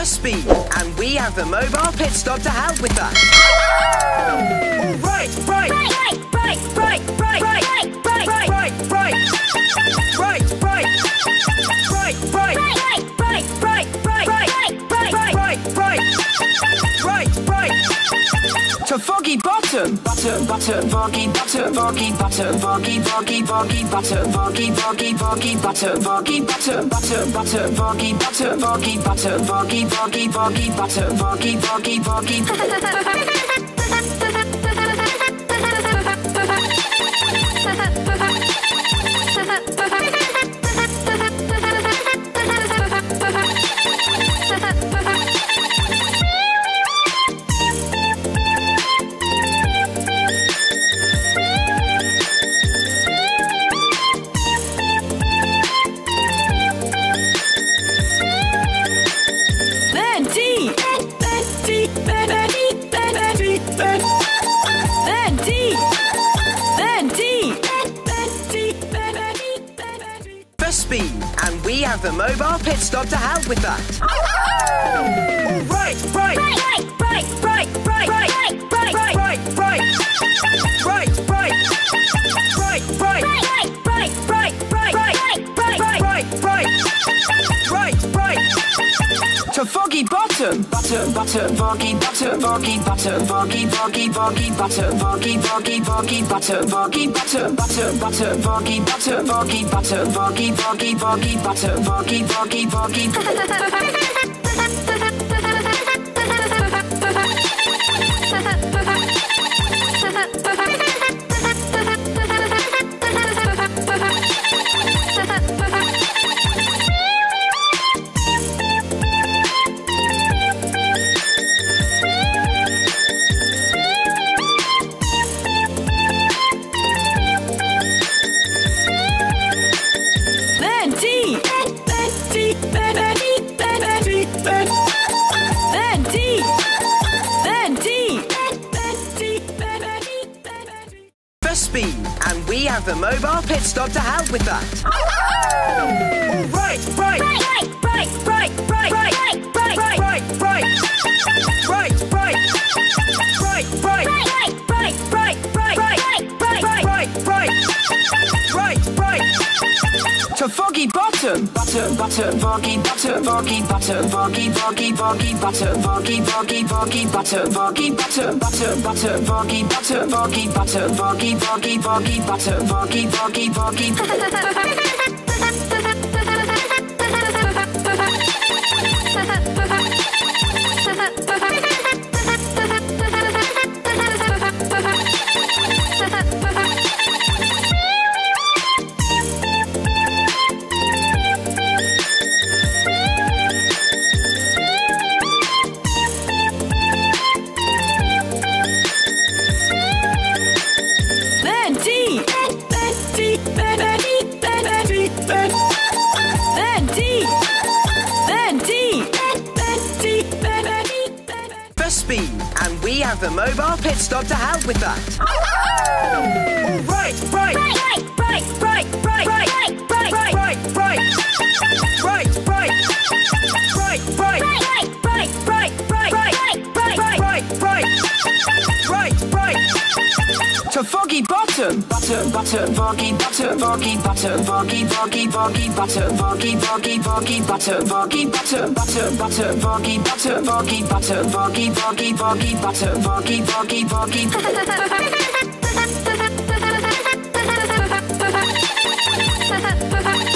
for speed, and we have the mobile pit stop to help with that. All right. To Foggy Bottom, Foggy Bottom, Foggy Bottom, Foggy Bottom, Foggy Bottom, Foggy Bottom, Foggy Bottom, Foggy Bottom, Foggy Bottom, and we have the mobile pit stop to help with that. All right, right. To Foggy Bottom, Foggy Bottom, Foggy Bottom, Foggy Bottom. Speed, and we have the mobile pit stop to help with that. All right, To Foggy Bottom, Foggy Bottom, Foggy Bottom. And we have the mobile pit stop to help with that. All right, To Foggy Bottom, Foggy Bottom.